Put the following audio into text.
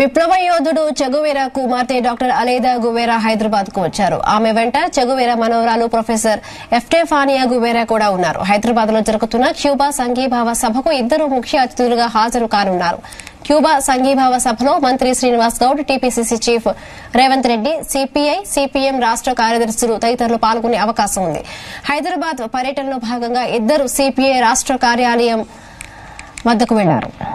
విప్లవ యోధుడు చగువేరా కుమార్తె డాక్టర్ అలేదా గువేరా హైదరాబాద్ కు వచ్చారు. ఆమె వెంట చగువేరా మనోరాలు ప్రొఫెసర్ ఎఫ్టేఫానియా గువేరా కూడా ఉన్నారు. హైదరాబాద్ లో జరుగుతున్న క్యూబా సంఘీభావ సభకు ఇద్దరు ముఖ్య అతిథులుగా హాజరు కానున్నారు. క్యూబా సంఘీభావ సభలో మంత్రి Srinivas Goud, TPCC chief Revanth Reddy, CPI, CPM రాష్ట కార్యదర్శులు తదితరులు పాల్గొనే అవకాశం ఉంది. హైదరాబాద్ పర్యటనలో భాగంగా ఇద్దరు సిపిఐ రాష్ట కార్యాలయం వద్దకు వెళ్లారు.